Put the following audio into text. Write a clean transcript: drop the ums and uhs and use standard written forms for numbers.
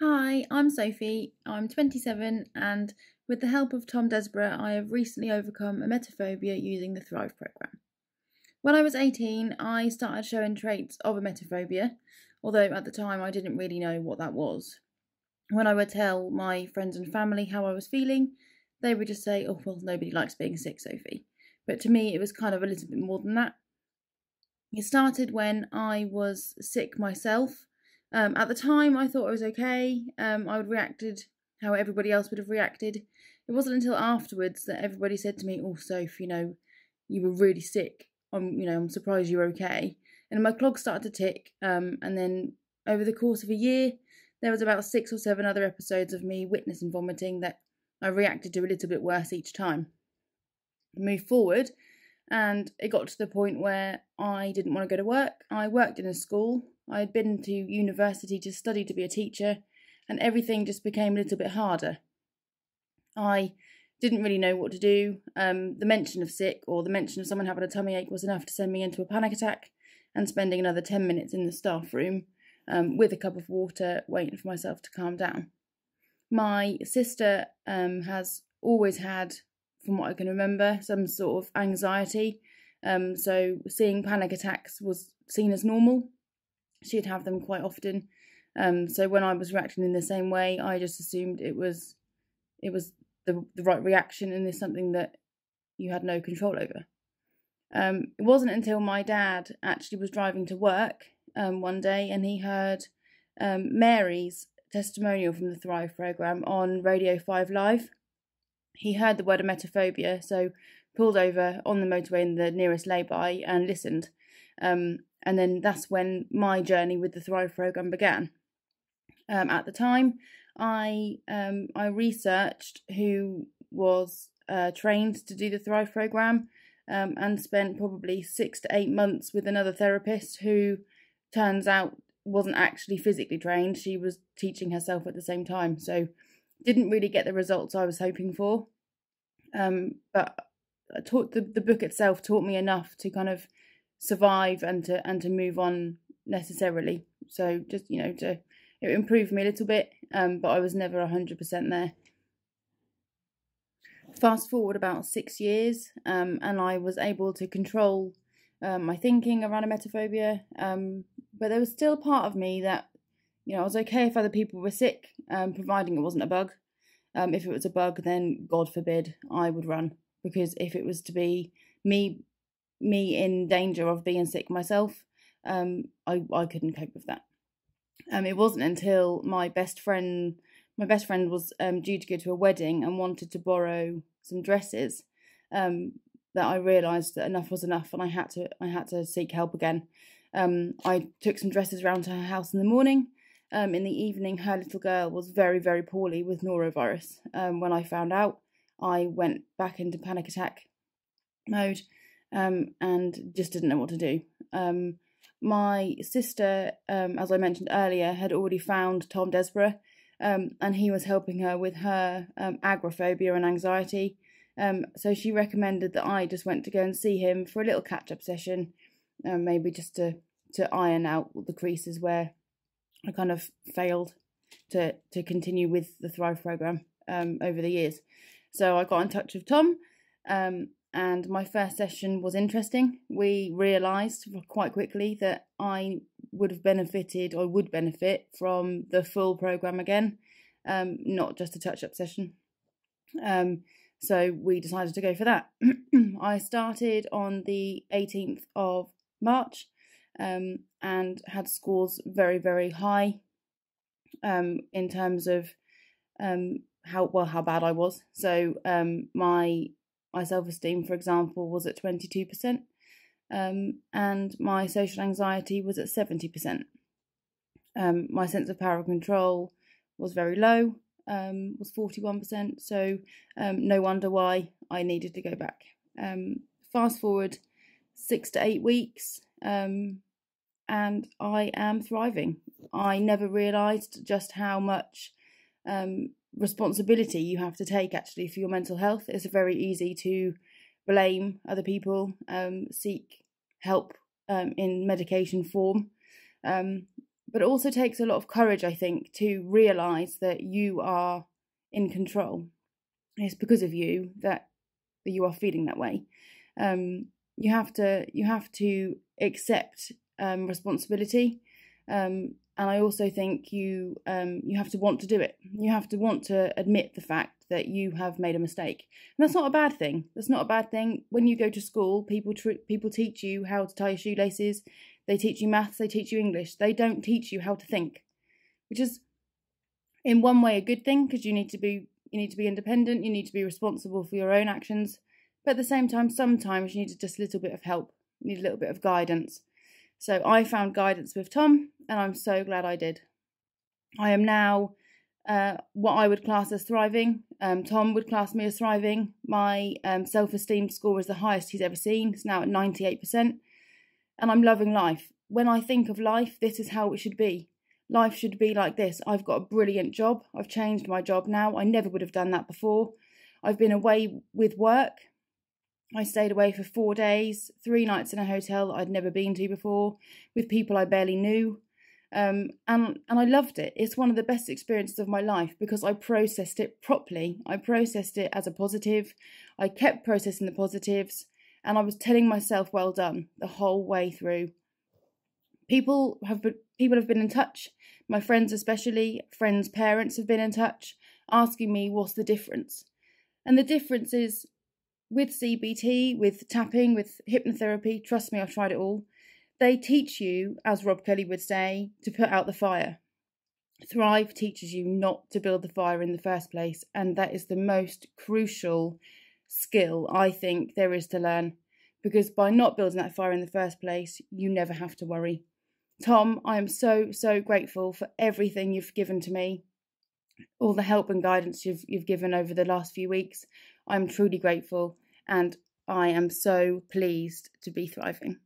Hi, I'm Sophie, I'm 27 and with the help of Tom Desborough I have recently overcome emetophobia using the Thrive Programme. When I was 18 I started showing traits of emetophobia, although at the time I didn't really know what that was. When I would tell my friends and family how I was feeling, they would just say, "Oh well, nobody likes being sick, Sophie." But to me it was kind of a little bit more than that. It started when I was sick myself. At the time, I thought I was okay. I reacted how everybody else would have reacted. It wasn't until afterwards that everybody said to me, "Oh, Soph, you know, you were really sick. I'm surprised you're okay." And my clogs started to tick. And then over the course of a year, there was about 6 or 7 other episodes of me witnessing vomiting that I reacted to a little bit worse each time. I moved forward, and it got to the point where I didn't want to go to work. I worked in a school. I had been to university to study to be a teacher, and everything just became a little bit harder. I didn't really know what to do. The mention of sick or the mention of someone having a tummy ache was enough to send me into a panic attack, and spending another 10 minutes in the staff room with a cup of water waiting for myself to calm down. My sister has always had, from what I can remember, some sort of anxiety, so seeing panic attacks was seen as normal. She'd have them quite often, so when I was reacting in the same way, I just assumed it was the right reaction, and it's something that you had no control over. It wasn't until my dad actually was driving to work one day, and he heard Mary's testimonial from the Thrive Programme on Radio 5 Live. He heard the word emetophobia, so pulled over on the motorway in the nearest lay-by and listened. And then that's when my journey with the Thrive Programme began. At the time, I researched who was trained to do the Thrive Programme and spent probably 6 to 8 months with another therapist who turns out wasn't actually physically trained. She was teaching herself at the same time, so didn't really get the results I was hoping for. But the book itself taught me enough to kind of survive and to move on necessarily. So just, you know, it improved me a little bit, but I was never 100% there. Fast forward about 6 years, and I was able to control my thinking around emetophobia, but there was still a part of me that, you know, I was okay if other people were sick, providing it wasn't a bug. If it was a bug, then God forbid, I would run, because if it was to be me in danger of being sick myself, I couldn't cope with that. It wasn't until my best friend was due to go to a wedding and wanted to borrow some dresses that I realised that enough was enough, and I had to seek help again. I took some dresses around to her house in the morning. In the evening, her little girl was very, very poorly with norovirus. When I found out, I went back into panic attack mode and just didn't know what to do. My sister, as I mentioned earlier, had already found Tom Desborough, and he was helping her with her agoraphobia and anxiety. So she recommended that I just went to go and see him for a little catch-up session, maybe just to iron out the creases where I kind of failed to continue with the Thrive Programme over the years. So I got in touch with Tom, and my first session was interesting. We realised quite quickly that I would benefit from the full programme again, not just a touch-up session. So we decided to go for that. I started on the 18th of March and had scores very, very high in terms of how bad I was. So my self-esteem, for example, was at 22%, and my social anxiety was at 70%. My sense of power and control was very low, was 41%, so no wonder why I needed to go back. Fast forward 6 to 8 weeks, and I am thriving. I never realised just how much responsibility you have to take actually for your mental health. It's very easy to blame other people, seek help in medication form, But it also takes a lot of courage, I think, to realise that you are in control. It's because of you that you are feeling that way. You have to accept responsibility, and I also think you have to want to do it. You have to want to admit the fact that you have made a mistake, and that's not a bad thing. That's not a bad thing. When you go to school, people teach you how to tie your shoelaces. They teach you maths. They teach you English. They don't teach you how to think, which is in one way a good thing because you need to be independent. You need to be responsible for your own actions. But at the same time, sometimes you need just a little bit of help. You need a little bit of guidance. So I found guidance with Tom, and I'm so glad I did. I am now what I would class as thriving. Tom would class me as thriving. My self-esteem score is the highest he's ever seen. It's now at 98%. And I'm loving life. When I think of life, this is how it should be. Life should be like this. I've got a brilliant job. I've changed my job now. I never would have done that before. I've been away with work. I stayed away for 4 days, 3 nights in a hotel that I'd never been to before, with people I barely knew, and I loved it. It's one of the best experiences of my life because I processed it properly. I processed it as a positive. I kept processing the positives, and I was telling myself well done the whole way through. People have been in touch. My friends especially, friends' parents have been in touch, asking me what's the difference, and the difference is, with CBT, with tapping, with hypnotherapy, trust me, I've tried it all. They teach you, as Rob Kelly would say, to put out the fire. Thrive teaches you not to build the fire in the first place, and that is the most crucial skill I think there is to learn, because by not building that fire in the first place, you never have to worry. Tom, I am so, so grateful for everything you've given to me, all the help and guidance you've given over the last few weeks. I'm truly grateful. And I am so pleased to be thriving.